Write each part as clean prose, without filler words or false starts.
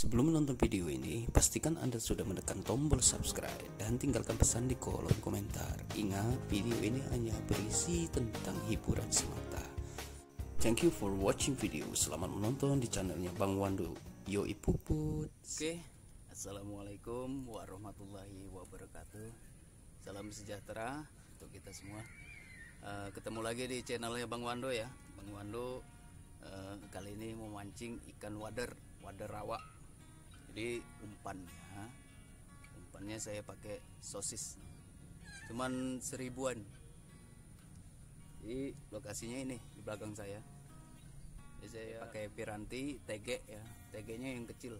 Sebelum menonton video ini, pastikan Anda sudah menekan tombol subscribe dan tinggalkan pesan di kolom komentar. Ingat, video ini hanya berisi tentang hiburan semata. Thank you for watching video. Selamat menonton di channelnya Bang Wando. Yoi puput. Oke, assalamualaikum warahmatullahi wabarakatuh. Salam sejahtera untuk kita semua. Ketemu lagi di channelnya Bang Wando ya. Bang Wando kali ini mau mancing ikan wader rawa. Jadi umpannya saya pakai sosis, cuman seribuan. Jadi lokasinya ini di belakang saya. Jadi saya pakai piranti TG ya, TG-nya yang kecil.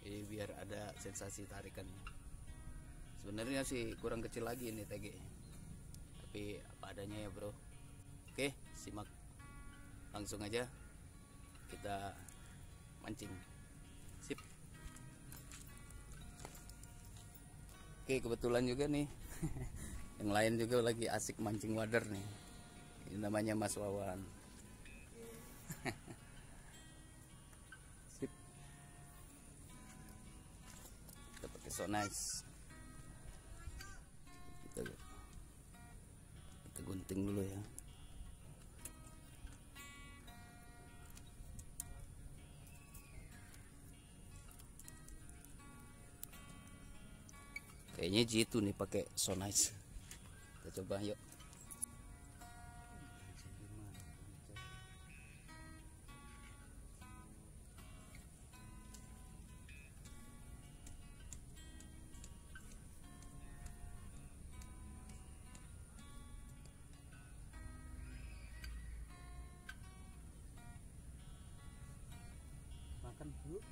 Jadi biar ada sensasi tarikannya. Sebenarnya sih kurang kecil lagi ini TG, tapi apa adanya ya bro. Oke, simak langsung aja kita mancing. Sip. Oke, kebetulan juga nih yang lain juga lagi asik mancing wader nih. Ini namanya Mas Wawan. Sip. Kita pakai sonis. Kita gunting dulu ya. Kayaknya jitu nih pakai sonis. Kita coba yuk. Makan dulu.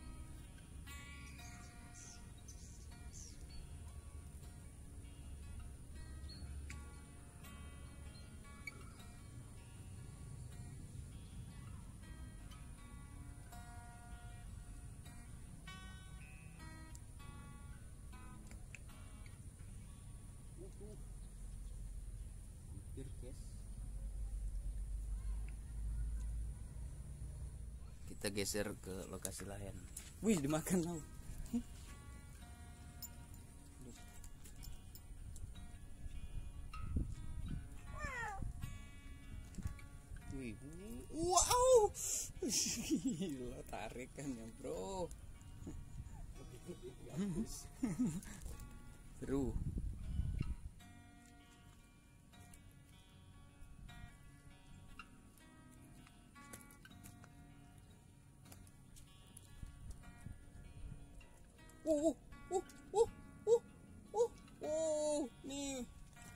Hampir guys, kita geser ke lokasi lain. Wih, dimakan lauk. Wih, wow, gila tarikannya bro. Seru.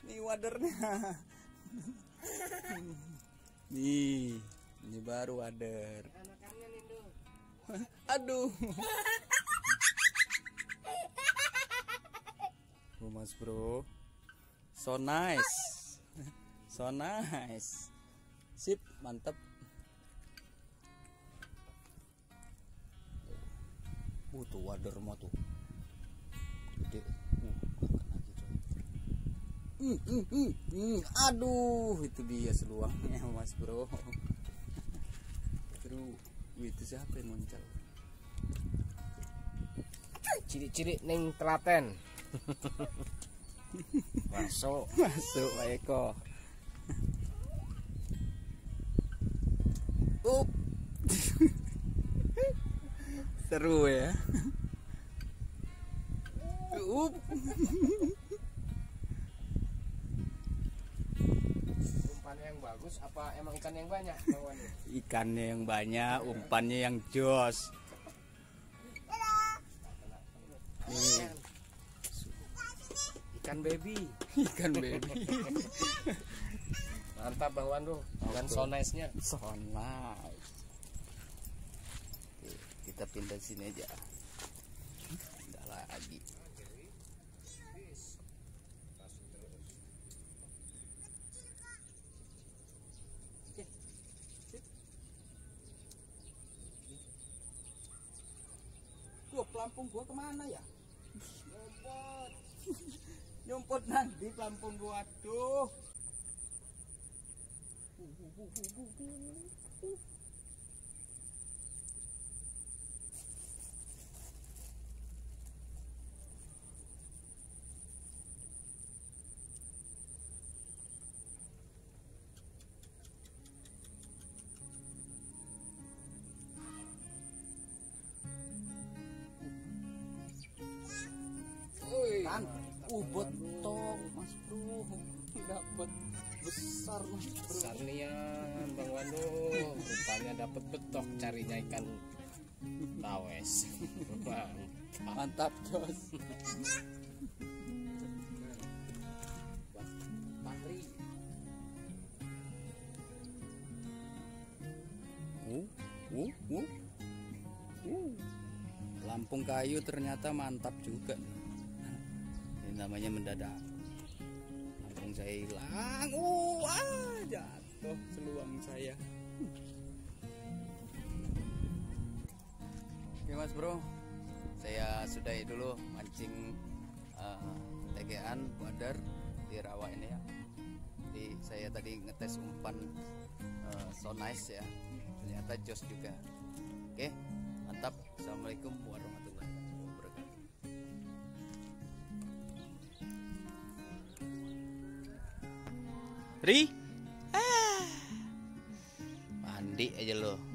Nih wadernya. Nih, ini baru wader. Aduh. Oh, Mas Bro. So nice. So nice. Sip, mantap. Tuh wader mah tuh gede. Aduh, itu dia seluangnya Mas Bro. Terus itu siapa yang muncul? Ciri-ciri neng Telaten. Masuk Pak Eko. Up. Seru ya. Up. Umpannya yang bagus apa emang ikan yang banyak? Ikannya yang banyak, umpannya yang jos. Nih. Ikan baby. Ikan baby. Mantap Bang Wando. Ikan sonisnya. Sonis. Kita pindah sini aja. Enggak lagi. Wah, pelampung gua kemana ya? Nyumput. Nyumput nanti pelampung gua. Aduh. betok Mas Bro, dapat besar Mas Bro. Besar nian Bang Wando, rupanya dapat betok, carinya ikan tawes. Mantap Jos. Lampung kayu ternyata mantap juga. Ini namanya mendadak. Lampung saya hilang. Jatuh seluang saya. Oke Mas Bro, saya sudahi dulu mancing TG-an wader di rawa ini ya. Jadi saya tadi ngetes umpan so nice ya. Ternyata jos juga. Oke, mantap. Assalamualaikum warahmatullahi wabarakatuh. Ri, mandi aja lo.